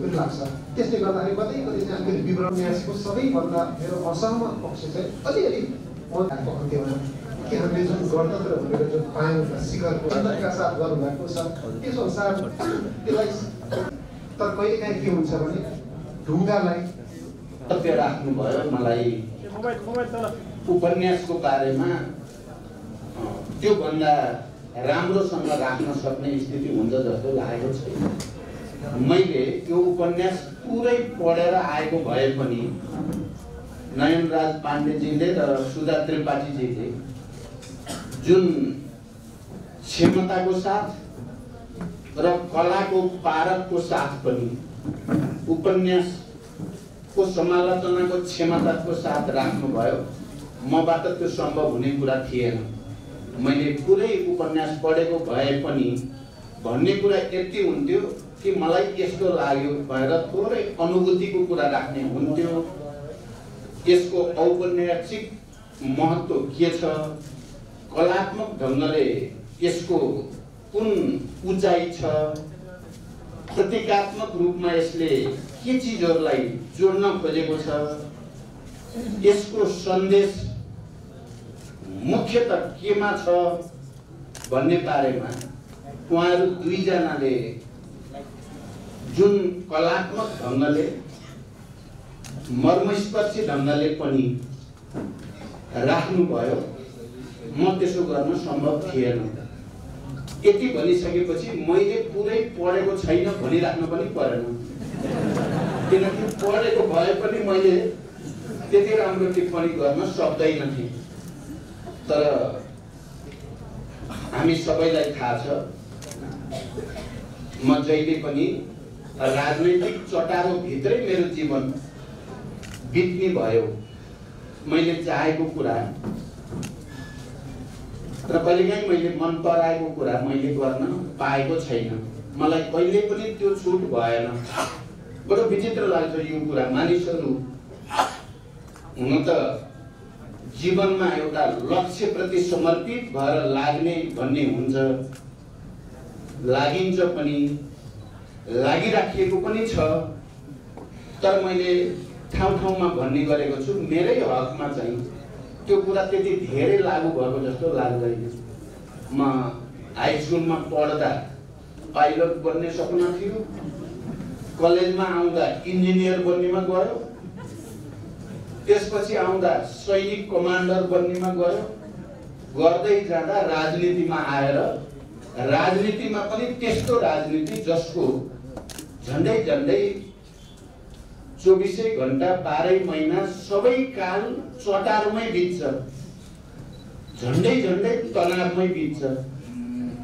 पनि लाग्छ। त्यसले गर्दाखेरि कतै कतै चाहिँ हामीले विवरण न्यासको सबैभन्दा मेरो असहमत पक्ष चाहिँ अलिअलि उहाँको अन्त्यमा कि हामीले जुन गणतन्त्र भनेर जुन पायौँ शिखरको ढुंगोका साथ गर्नुभएको छ त्यस अनुसार त्यसलाई तर कहिलेकाहीँ के हुन्छ भने ढुङ्गालाई तथ्य राख्नुभयो। मलाई उपन्यासको बारेमा त्योभन्दा राम्रोसँग राख्न सक्ने स्थिति हुन्छ जस्तो लागेको छैन। मैले त्यो उपन्यास पुरै पढेर आएको भए पनि नयनराज पाण्डेजीले र सुधा त्रिपाठीजीले जुन क्षमताको साथ र कलाको पारखको साथ पनि उपन्यासको समालोचनाको क्षमताको साथ राख्नुभयो, मबाट त्यो सम्भव हुने कुरा थिएन। मैले पुरै उपन्यास पढेको भए पनि भन्ने कुरा यति हुन्थ्यो कि मलाई यस्तो लाग्यो भएर थोरै अनुभूतिको कुरा राख्ने हुन्थ्यो। यसको औपन्यासिक महत्त्व के छ, कलात्मक ढङ्गले यसको कुन उचाइ छ, प्रतीकात्मक रूपमा यसले के चिजहरूलाई जोड्न खोजेको छ, यसको सन्देश मुख्यत केमा छ भन्ने बारेमा उहाँहरू दुईजनाले जुन कलात्मक ढङ्गले मर्मस्पर्शी ढङ्गले पनि राख्नुभयो म त्यसो गर्न सम्भव थिएन। यति भनिसकेपछि मैले पुरै पढेको छैन भनिराख्नु पनि परेन, किनकि पढेको भए पनि मैले त्यति राम्रो टिप्पणी गर्न सक्दैन थिएँ। तर हामी सबैलाई थाहा छ म जहिले पनि राजनीतिक चटारो भित्रै मेरो जीवन बित्ने भयो। मैले चाहेको कुरा र कहिलेकाहीँ मैले मन पराएको कुरा मैले गर्न पाएको छैन। मलाई कहिले पनि त्यो छुट भएन। बडो विचित्र लाग्छ यो कुरा। मानिसहरू हुन त जीवनमा एउटा लक्ष्यप्रति समर्पित भएर लाग्ने भन्ने हुन्छ, लागिन्छ पनि, लागिराखिएको पनि छ। तर मैले ठाउँ ठाउँमा भन्ने गरेको छु मेरै हकमा चाहिँ त्यो कुरा त्यति धेरै लागु भएको जस्तो लाग्दैन। म हाई स्कुलमा पढ्दा पाइलट बन्ने सपना थियो, कलेजमा आउँदा इन्जिनियर बन्नेमा गयो, त्यसपछि आउँदा सैनिक कमान्डर बन्नेमा गयो, गर्दै जाँदा राजनीतिमा आएर राजनीतिमा पनि त्यस्तो राजनीति जसको झन्डै झन्डै 24 घण्टा 12 महिना सबै काल चटारमै बित्छ, झन्डै झन्डै तनावमै बित्छ।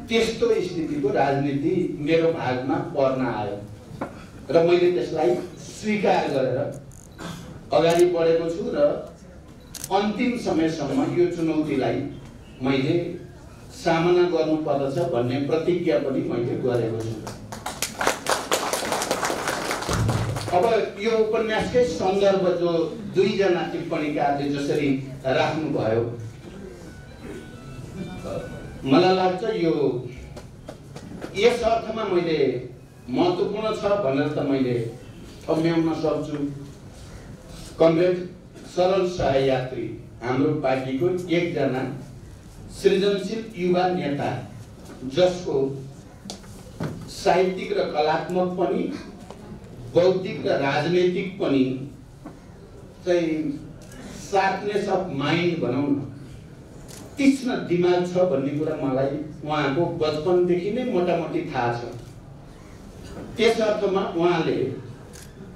त्यस्तो स्थितिको राजनीति मेरो भागमा पर्न आयो र मैले त्यसलाई स्वीकार गरेर अगाडि बढेको छु र अन्तिम समयसम्म यो चुनौतीलाई मैले सामना गर्नुपर्दछ भन्ने प्रतिज्ञा पनि मैले गरेको छु। अब यो उपन्यासकै सन्दर्भ जो दुईजना टिप्पणीकारले जसरी राख्नुभयो मलाई लाग्छ यो यस अर्थमा मैले महत्त्वपूर्ण छ भनेर त मैले ठम्ब्याउन सक्छु। कमरेड सरल सहयात्री हाम्रो पार्टीको एकजना सृजनशील युवा नेता जसको साहित्यिक र कलात्मक पनि बौद्धिक र राजनीतिक पनि चाहिँ शार्पनेस अफ माइन्ड भनौँ न, तीक्ष्ण दिमाग छ भन्ने कुरा मलाई उहाँको बचपनदेखि नै मोटामोटी थाहा छ। त्यस अर्थमा उहाँले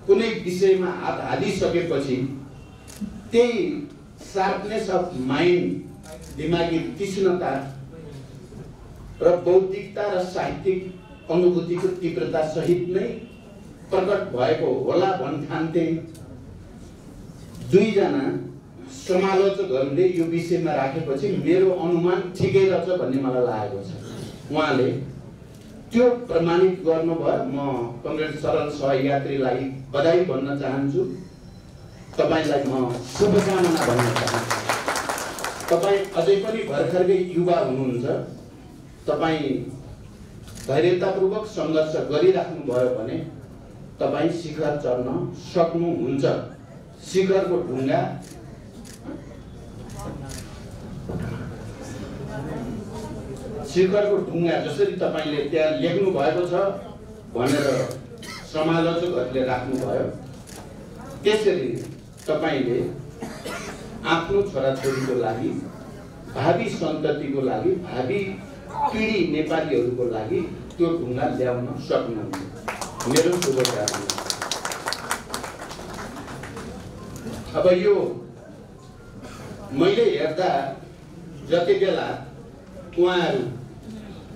कुनै विषयमा हात हालिसकेपछि त्यही शार्पनेस अफ माइन्ड, दिमागी तीक्ष्णता र बौद्धिकता र साहित्यिक अनुभूतिको तीव्रता सहित नै प्रकट भएको होला भन्ठान्थे। दुईजना समालोचकहरूले यो विषयमा राखेपछि मेरो अनुमान ठिकै रहेछ भन्ने मलाई लागेको छ। उहाँले त्यो प्रमाणित गर्नुभयो। म कमरेड सरल सहयात्रीलाई बधाई भन्न चाहन्छु, तपाईलाई म शुभकामना भन्न चाहन्छु। तपाईँ अझै पनि भर्खरकै युवा हुनुहुन्छ, तपाईँ धैर्यतापूर्वक सङ्घर्ष गरिराख्नुभयो भने तपाई शिखर चढ्न सक्नुहुन्छ। शिखरको ढुंगा जसरी तपाईले त्यहाँ लेख्नु भएको छ भनेर समालोचकहरूले राख्नु भयो, त्यसरी तपाईले आफ्नो छोराछोरीको लागि, भावी सन्ततिको लागि, भावी पिढी नेपालीहरूको लागि त्यो ढुंगा ल्याउन सक्नुहुन्छ। मेरो शुभकामना। अब यो मैले हेर्दा जति बेला उहाँहरू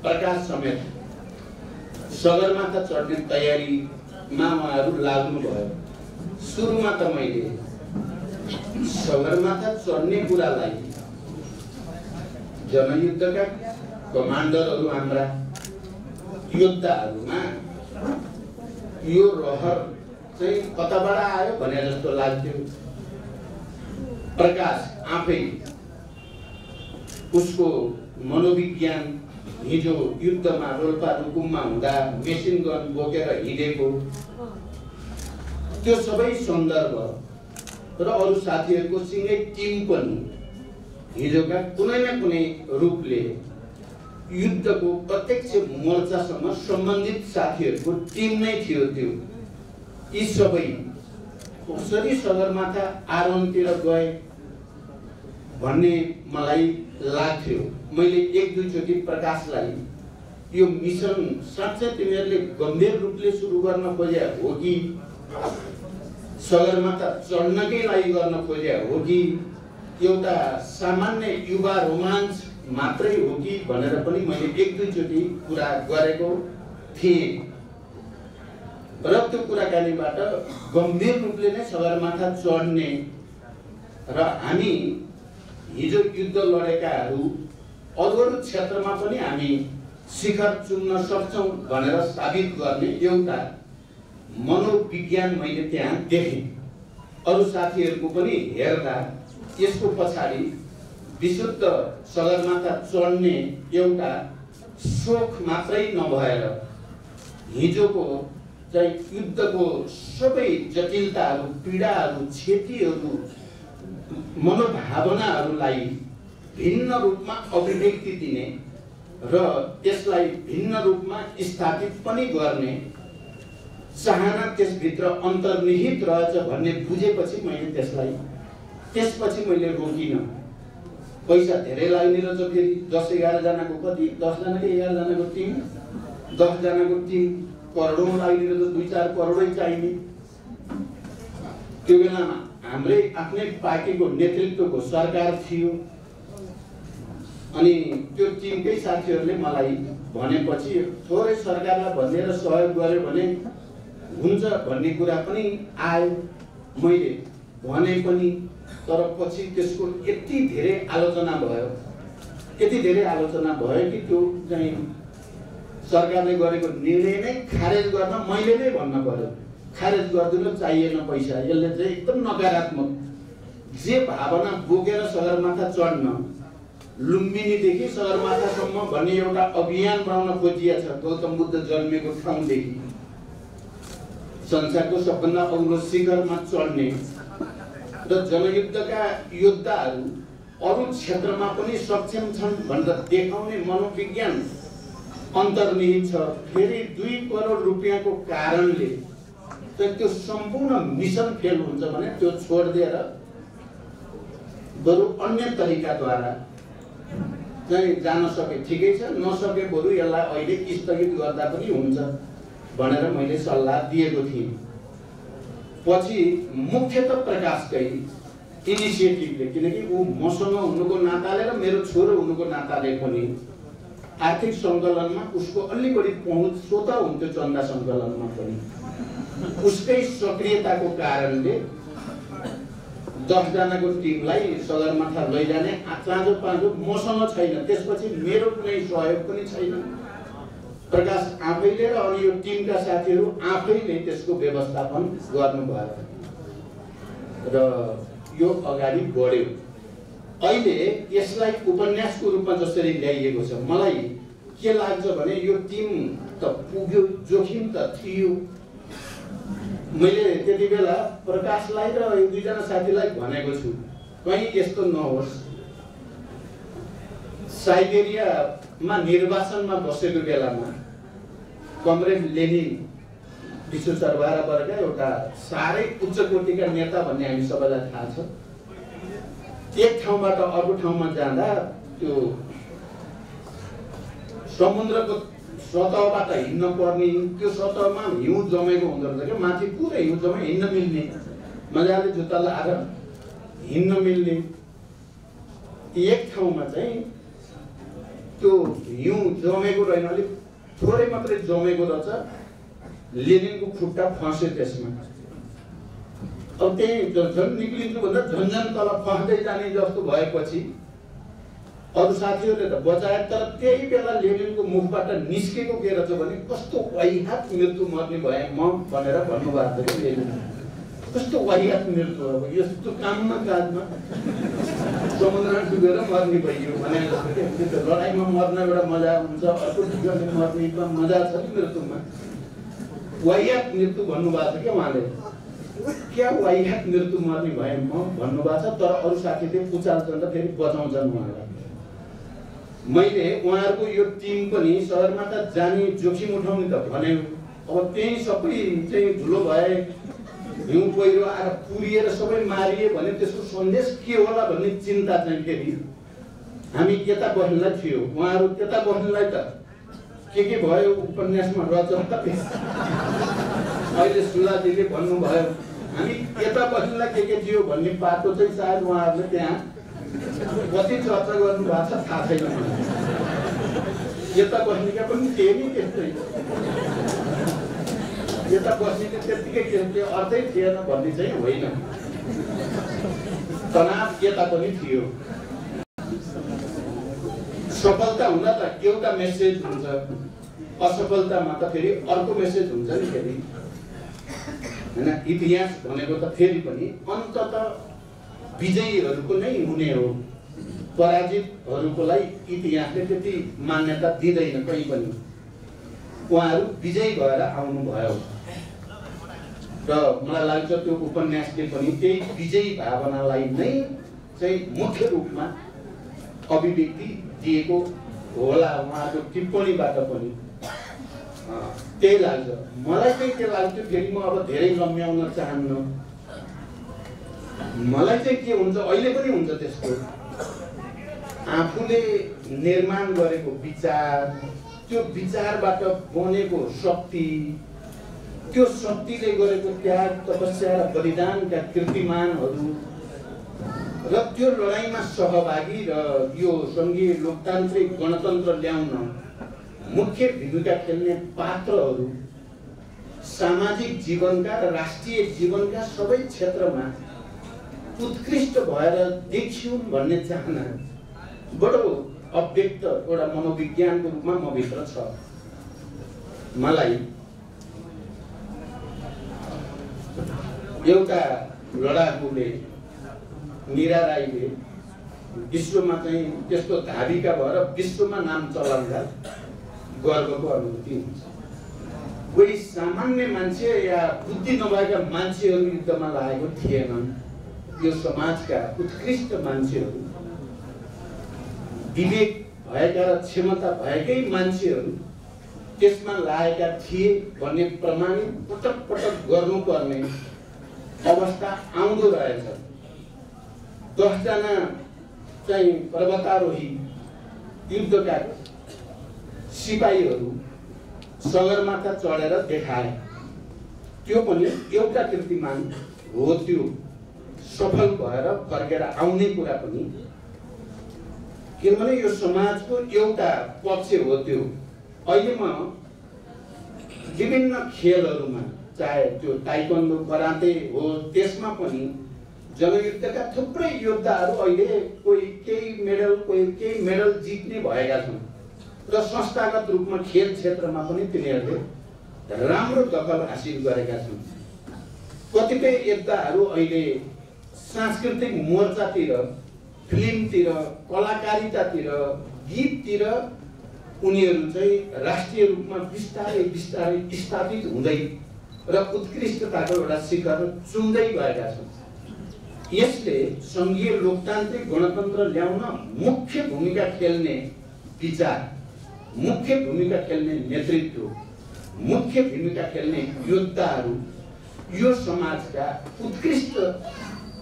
प्रकाश समेत सगरमाथा चढ्ने तयारीमा उहाँहरू लाग्नुभयो। सुरुमा त मैले सगरमाथा चढ्ने कुरालाई जनयुद्धका कमान्डरहरू, हाम्रा योद्धाहरूमा यो रहर चाहिँ कताबाट आयो भने जस्तो लाग्थ्यो। प्रकाश आफै उसको मनोविज्ञान हिजो युद्धमा रोल्पा रुकुममा हुँदा मेसिन गन बोकेर हिँडेको त्यो सबै सन्दर्भ र अरू साथीहरूको सँगै टिम पनि हिजोका कुनै न कुनै रूपले युद्धको प्रत्यक्ष मोर्चासँग सम्बन्धित साथीहरूको टिम नै थियो। त्यो यी सबै कसरी सगरमाथा आरोहणतिर गए भन्ने मलाई लाग्थ्यो। मैले एक दुईचोटि प्रकाशलाई यो मिशन साँच्चै तिमीहरूले गम्भीर रूपले सुरु गर्न खोजे हो कि सगरमाथा चढ्नकै लागि गर्न खोजे हो कि एउटा सामान्य युवा रोमाञ्च मात्रै हो कि भनेर पनि मैले एक दुईचोटि कुरा गरेको थिएँ र त्यो कुराकानीबाट गम्भीर रूपले नै सगरमाथा चढ्ने र हामी हिजो युद्ध लडेकाहरू अरू अरू क्षेत्रमा पनि हामी शिखर चुम्न सक्छौँ भनेर साबित गर्ने एउटा मनोविज्ञान मैले त्यहाँ देखेँ। अरू साथीहरूको पनि हेर्दा यसको पछाडि विशुद्ध सगरमाथा चढ्ने एउटा शोक मात्रै नभएर हिजोको चाहिँ युद्धको सबै जटिलताहरू, पीडाहरू, क्षतिहरू, मनोभावनाहरूलाई भिन्न रूपमा अभिव्यक्ति दिने र त्यसलाई भिन्न रूपमा स्थापित पनि गर्ने चाहना त्यसभित्र अन्तर्निहित रहेछ भन्ने बुझेपछि मैले त्यसपछि मैले रोकिनँ। पैसा धेरै लाग्ने रहेछ। फेरि 10-11 जनाको कति 10 जनाको 11 जनाको टिम 10 जनाको टिम करोडौँ लाग्ने रहेछ। 2-4 करोडै चाहिने। त्यो बेलामा हाम्रै आफ्नै पार्टीको नेतृत्वको सरकार थियो अनि त्यो टिमकै साथीहरूले मलाई भनेपछि थोरै सरकारलाई भनेर सहयोग गर्यो भने हुन्छ भन्ने कुरा पनि आयो। मैले भने पनि तर पछि त्यसको यति धेरै आलोचना भयो कि त्यो चाहिँ सरकारले गरेको निर्णय नै खारेज गर्न मैले नै भन्न पर्यो। खारेज गर्दिन, चाहिएन पैसा। यसले चाहिँ एकदम नकारात्मक जे भावना बोकेर सगरमाथा चढ्न, लुम्बिनीदेखि सगरमाथासम्म भन्ने एउटा अभियान बनाउन खोजिएको छ। गौतम बुद्ध जन्मेको ठाउँदेखि संसारको सबभन्दा अग्लो शिखरमा चढ्ने र जनयुद्धका योद्धाहरू अरू क्षेत्रमा पनि सक्षम छन् भनेर देखाउने मनोविज्ञान अन्तर्निहित छ। फेरि 2 करोड रुपियाँ को कारणले त्यो सम्पूर्ण मिशन फेल हुन्छ भने त्यो छोडिदिएर बरु अन्य तरिकाद्वारा चाहिँ जान सके ठिकै छ, नसके बरु यसलाई अहिले स्थगित गर्दा पनि हुन्छ भनेर मैले सल्लाह दिएको थिएँ। पछि मुख्यतः प्रकाशकै इनिसिएटिभले, किनकि ऊ मसँग हुनुको नाताले र मेरो छोरो हुनुको नाताले पनि आर्थिक सङ्कलनमा उसको अलि बढी पहुँच स्वतः हुन्थ्यो। चन्दा सङ्कलनमा पनि उसकै सक्रियताको कारणले 10 जनाको टिमलाई सगरमाथा लैजाने चाँजो पाँजो मसँग छैन। त्यसपछि मेरो कुनै सहयोग पनि छैन। प्रकाश आफैले र अनि यो टिमका साथीहरू आफैले त्यसको व्यवस्थापन गर्नुभयो र यो अगाडि बढ्यो। अहिले यसलाई उपन्यासको रूपमा जसरी ल्याइएको छ, मलाई के लाग्छ भने यो टिम त पुग्यो, जोखिम त थियो, मैले त्यति बेला प्रकाशलाई र दुईजना साथीलाई भनेको छु कहीं यस्तो नहोस्। साइबेरियामा निर्वासनमा बसेको बेलामा कमरेड लेनिन विश्व सरबारा वर्गका एउटा सारै उच्च कोटिका नेता भन्ने हामी सबैलाई थाहा छ। एक ठाउँबाट अर्को ठाउँमा जाँदा त्यो समुद्रको सतहबाट हिँड्न पर्ने त्यो सतहमा हिउँ जमेको हुँदो रहेछ के माथि पुरै हिउँ जमे हिँड्न मिल्ने मजाले जुत्ता लगाएर हिँड्न मिल्ने। एक ठाउँमा चाहिँ त्यो हिउँ जमेको रहेन अलि थोरै मात्रै जमेको रहेछ। लेनिनको खुट्टा फस्यो त्यसमा। अब त्यही झन् निक्लिनु भन्दा झन्झन तल फस्दै जाने जस्तो भएपछि अरु साथीहरूले त बचाए तर त्यही बेला लेनिनको मुखबाट निस्केको के रहेछ भने कस्तो वाहियात मृत्यु मर्ने भए म भनेर भन्नुभएको थियो। लेनिन कस्तो वाहियात मृत्यु हो यस्तो काममा समुद्रमा डुबेर मर्ने भयो भने जस्तो लडाईमा मर्न एउटा मजा हुन्छ अर्को डुब्ने मर्नेमा मजा छ नि मृत्युमा वाहियात मृत्यु भन्नुभएको थियो उहाँले। क्या वाहियात मृत्यु मर्ने भए म भन्नुभएको तर अरु साथीले उचाल्छन् र फेरि बचाउँछन् उहाँलाई। मैले उहाँहरुको यो टिम पनि शहरमा त जाने जोखिम उठाउने त भने अब त्यही सबै चाहिँ धुलो भए हिउँ पहिरो आएर पुरिएर सबै मारिए भने त्यसको सन्देश के होला भन्ने चिन्ता चाहिँ फेरि हामी यता बस्नलाई थियो। उहाँहरु त्यता बस्नलाई त के भयो उपन्यासमा रचना अहिले सुलाजीले भन्नुभयो हामी यता बस्नलाई के थियो भन्ने बाटो चाहिँ सायद उहाँहरुले त्यहाँ कति चर्चा गर्नु भएको थाहा छैन। यता बस्नेका पनि त्यही त्यस्तै यता बस्नेले त्यतिकै त्यस्तै अर्थै थिएन भन्ने चाहिँ होइन। तनाव यता पनि थियो। सफलता हुँदा त एउटा मेसेज हुन्छ असफलतामा त फेरि अर्को मेसेज हुन्छ नि फेरि हैन। इतिहास भनेको त फेरि पनि अन्ततः विजयीहरुको नै हुने हो। पराजितहरुकोलाई इतिहासले त्यति मान्यता दिँदैन कहीं पनि। उहाँहरु विजयी भएर आउनुभयो र मलाई लाग्छ त्यो उपन्यासले पनि त्यही विजयी भावनालाई नै चाहिँ मुख्य रूपमा अभिव्यक्ति दिएको होला। उहाँको टिप्पणीबाट पनि त्यही लाग्छ। मलाई चाहिँ के लाग्छ फेरि म अब धेरै लम्ब्याउन चाहन्न। मलाई चाहिँ के हुन्छ अहिले पनि हुन्छ त्यस्तो आफूले निर्माण गरेको विचार त्यो विचारबाट बनेको शक्ति त्यो शक्तिले गरेको त्याग तपस्या र बलिदानका कीर्तिमानहरू र त्यो लडाईँमा सहभागी र यो सङ्घीय लोकतान्त्रिक गणतन्त्र ल्याउन मुख्य भूमिका खेल्ने पात्रहरू सामाजिक जीवनका र राष्ट्रिय जीवनका सबै क्षेत्रमा उत्कृष्ट भएर देखिउन् भन्ने चाहना बडो अव्यक्त एउटा मनोविज्ञानको रूपमा म भित्र छ। मलाई एउटा लडाकुले मीरा राईले विश्वमा चाहिँ त्यस्तो धाविका भएर विश्वमा नाम चलाउँदा गर्वको अनुभूति हुन्छ। कोही सामान्य मान्छे या बुद्धि नभएका मान्छेहरू युद्धमा लागेको थिएनन्। यो समाजका उत्कृष्ट मान्छेहरू विवेक भएका क्षमता भएकै मान्छेहरू त्यसमा लागेका थिए भन्ने प्रमाणित पटक पटक गर्नुपर्ने अवस्था आउँदो रहेछ। 10 जना चाहिँ पर्वतारोही युद्धका सिपाहीहरू सगरमाथा चढेर देखाए त्यो पनि एउटा कीर्तिमान हो। त्यो सफल भएर फर्केर आउने कुरा पनि किनभने यो समाजको एउटा पक्ष हो। त्यो अहिले म विभिन्न खेलहरूमा चाहे त्यो ताइक्वान्डो कराते हो त्यसमा पनि जनयुद्धका थुप्रै योद्धाहरू अहिले कोही केही मेडल कोही केही मेडल जित्ने भएका छन् र संस्थागत रूपमा खेल क्षेत्रमा पनि तिनीहरूले राम्रो दखल हासिल गरेका छन्। कतिपय योद्धाहरू अहिले सांस्कृतिक मोर्चातिर फिल्मतिर कलाकारितातिर गीततिर उनीहरू चाहिँ राष्ट्रिय रूपमा बिस्तारै बिस्तारै स्थापित हुँदै र उत्कृष्टताको एउटा शिखर चुम्दै गएका छन्। यसले संघीय लोकतान्त्रिक गणतन्त्र ल्याउन मुख्य भूमिका खेल्ने नेतृत्व, मुख्य भूमिका खेल्ने योद्धाहरू यो समाजका उत्कृष्ट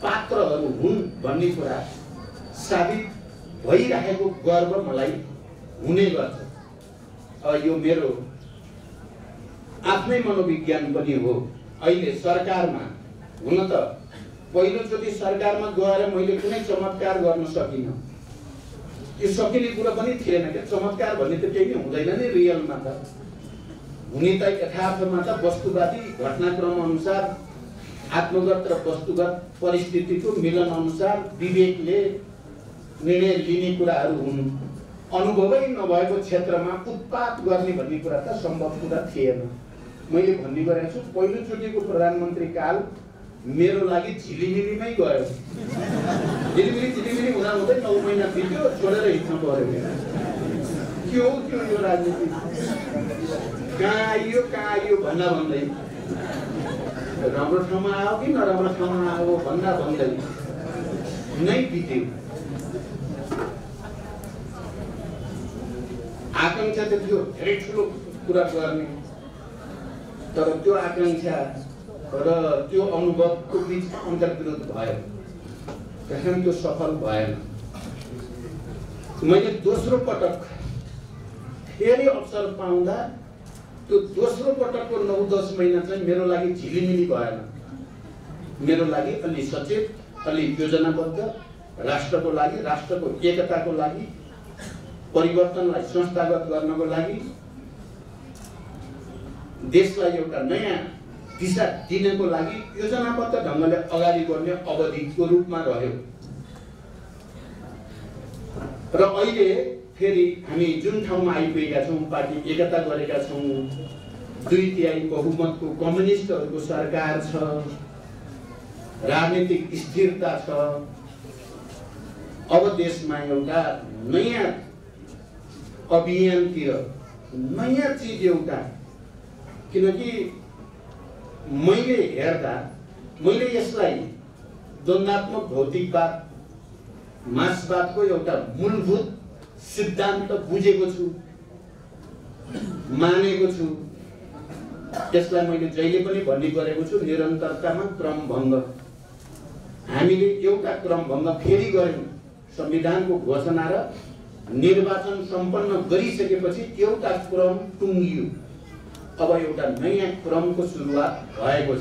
पात्रहरू हुन् भन्ने कुरा साबित भइरहेको गर्व मलाई हुने गर्छ। यो मेरो आफ्नै मनोविज्ञान पनि हो। अहिले सरकारमा हुन त पहिलोचोटि सरकारमा गएर मैले कुनै चमत्कार गर्न सकिनँ, यो सकिने कुरा पनि थिएन। के चमत्कार भन्ने त केही हुँदैन नि, रियलमा त हुने त यथार्थमा त वस्तुवादी घटनाक्रम अनुसार आत्मगत र वस्तुगत परिस्थितिको मिलन अनुसार विवेकले निर्णय लिने कुराहरू हुन्। अनुभवै नभएको क्षेत्रमा उत्पात गर्ने भन्ने कुरा त सम्भव कुरा थिएन। मैले भन्ने गरेको छु, पहिलोचोटिको प्रधानमन्त्री काल मेरो लागि झिलिमिलीमै गयो। झिलिमिली हुँदा हुँदै 9 महिना बित्यो, छोडेर हिँड्नु पर्यो। के हो यो राजनीति? कहाँ आयो भन्दा भन्दै, राम्रो ठाउँमा आयो कि नराम्रो ठाउँमा आयो भन्दा भन्दै नै बित्यो। आकांक्षा त थियो धेरै ठुलो कुरा गर्ने, तर त्यो आकांक्षा र त्यो अनुभवको बीच अन्तर्विरोध भयो, त्यसैले त्यो सफल भएन। मैले दोस्रो पटक फेरि अवसर पाउँदा त्यो दोस्रो पटकको 9-10 महिना चाहिँ मेरो लागि झिलिमिली भएन। मेरो लागि अलि सचेत, अलि योजनाबद्ध, राष्ट्रको लागि, राष्ट्रको एकताको लागि, परिवर्तनलाई संस्थागत गर्नको लागि, देशलाई एउटा नयाँ दिशा दिनको लागि योजनाबद्ध ढङ्गले अगाडि बढ्ने अवधिको रूपमा रह्यो। र अहिले फेरि हामी जुन ठाउँमा आइपुगेका छौँ, पार्टी एकता गरेका छौँ, 2/3 बहुमतको कम्युनिस्टहरूको सरकार छ, राजनीतिक स्थिरता छ, अब देशमा एउटा नयाँ अभियानतिर नयाँ चिज एउटा, किनकि मैले हेर्दा मैले यसलाई द्वन्द्वात्मक भौतिकवाद, मार्क्सवादको एउटा मूलभूत सिद्धान्त बुझेको छु, मानेको छु। त्यसलाई मैले जहिले पनि भन्ने गरेको छु, निरन्तरतामा क्रमभङ्ग। हामीले एउटा क्रमभङ्ग फेरि गर्यौँ। संविधानको घोषणा र निर्वाचन सम्पन्न गरिसकेपछि एउटा क्रम टुङ्गियो, अब एउटा नयाँ क्रमको सुरुवात भएको छ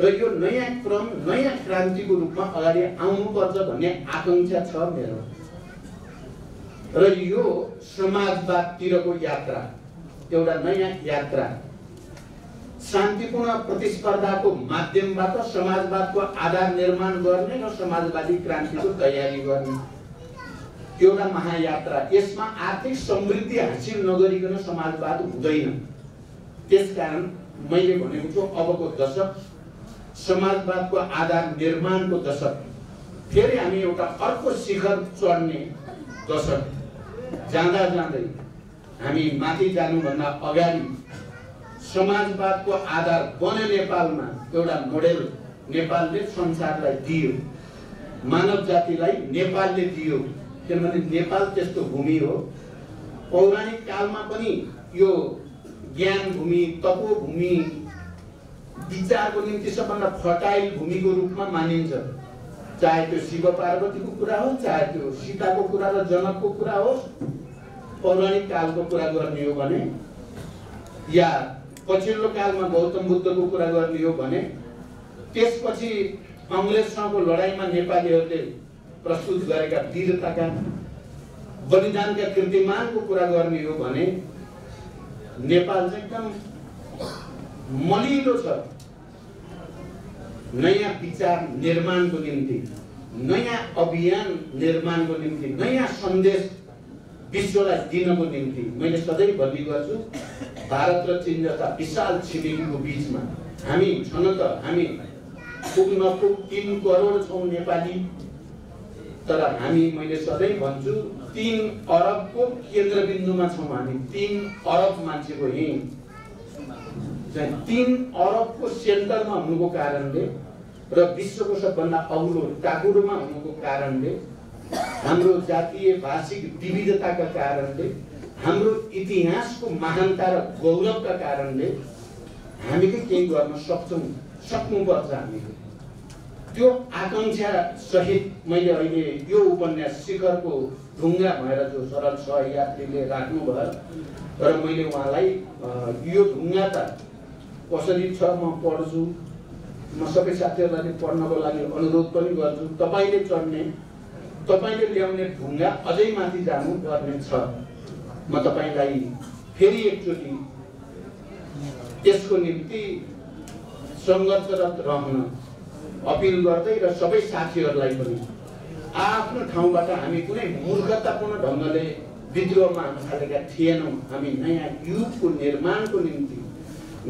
र यो नयाँ क्रम नयाँ क्रान्तिको रूपमा अगाडि आउनुपर्छ भन्ने आकांक्षा छ मेरो। र यो समाजवादतिरको यात्रा एउटा नयाँ यात्रा, शान्तिपूर्ण प्रतिस्पर्धाको माध्यमबाट समाजवादको आधार निर्माण गर्ने र समाजवादी क्रान्तिको तयारी गर्ने एउटा महायात्रा। यसमा आर्थिक समृद्धि हासिल नगरिकन समाजवाद हुँदैन। त्यसकारण मैले भनेको छु, अबको दशक समाजवादको आधार निर्माणको दशक, फेरि हामी एउटा अर्को शिखर चढ्ने दशक। जाँदा जाँदै हामी माथि जानुभन्दा अगाडि समाजवादको आधार बने नेपालमा एउटा मोडेल नेपालले संसारलाई दियो, मानव जातिलाई नेपालले दियो। किनभने नेपाल त्यस्तो भूमि हो, पौराणिक कालमा पनि यो ज्ञान भूमि, तपो भूमि, विचारको निम्ति सबभन्दा फर्टाइल भूमिको रूपमा मानिन्छ। चाहे त्यो शिव पार्वतीको कुरा हो, चाहे त्यो सीताको कुरा र जनकको कुरा हो, पौराणिक कालको कुरा गर्ने हो भने, या पछिल्लो कालमा गौतम बुद्धको कुरा गर्ने हो भने, त्यसपछि अङ्ग्रेजसँगको लडाइँमा नेपालीहरूले प्रस्तुत गरेका वीरताका, बलिदानका कीर्तिमानको कुरा गर्ने हो भने, नेपाल चाहिँ एकदम मलिलो छ नयाँ विचार निर्माणको निम्ति, नयाँ अभियान निर्माणको निम्ति, नयाँ सन्देश विश्वलाई दिनको निम्ति। मैले सधैँ भन्ने गर्छु, भारत र चीन जस्ता विशाल छिमेकीको बिचमा हामी छन त हामी पुग्न पुग 3 करोड छौँ नेपाली, तर हामी मैले सधैँ भन्छु 3 अरबको केन्द्रबिन्दुमा छौँ हामी। 3 अरब मान्छेको यही तीन अरब को सेंटर में होने कारणले विश्व को सब भाग अग्लो टाकुरो में होने कारणले हाम्रो जातीय भाषिक विविधता का कारणले हाम्रो इतिहास को महानता र गौरव का कारणले हामीले केही गर्न सक्नुपर्छ। हामीले त्यो आकांक्षा सहित मैले अहिले यो उपन्यास शिखरको ढुंगो भएर जो सरल सहयात्रीले राख्नु भयो र मैले उहाँलाई यो ढुंगा त कसरी छ म पढ्छु, म सबै साथीहरुलाई पढ्नको लागि अनुरोध पनि गर्छु। तपाईले चढ्ने तपाईले ल्याउने ढुंगा अझै माथि जानु पर्ने छ। म तपाईलाई फेरि एकचोटी त्यसको निम्ति संघर्षरत रहन अपील गर्दै र सबै साथीहरुलाई पनि आफ्नो ठाउँबाट हामी कुनै मूर्खतापूर्ण ढंगले विद्रोहमा हामी थालेका थिएनौं। हामी नयाँ युगको निर्माणको निम्ति,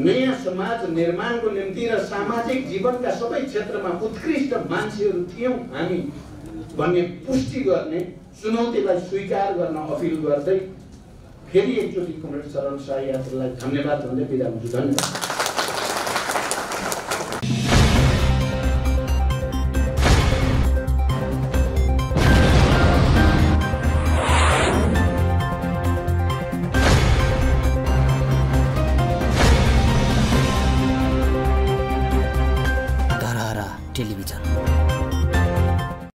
नयाँ समाज निर्माणको निम्ति र सामाजिक जीवनका सबै क्षेत्रमा उत्कृष्ट मान्छेहरु थियौं हामी भन्ने पुष्टि गर्ने चुनौतीलाई स्वीकार गर्न अपील गर्दै फेरि एकचोटी कमरेड शरण शाह यात्रीलाई धन्यवाद भन्दै बिदा हुन्छु। धन्यवाद।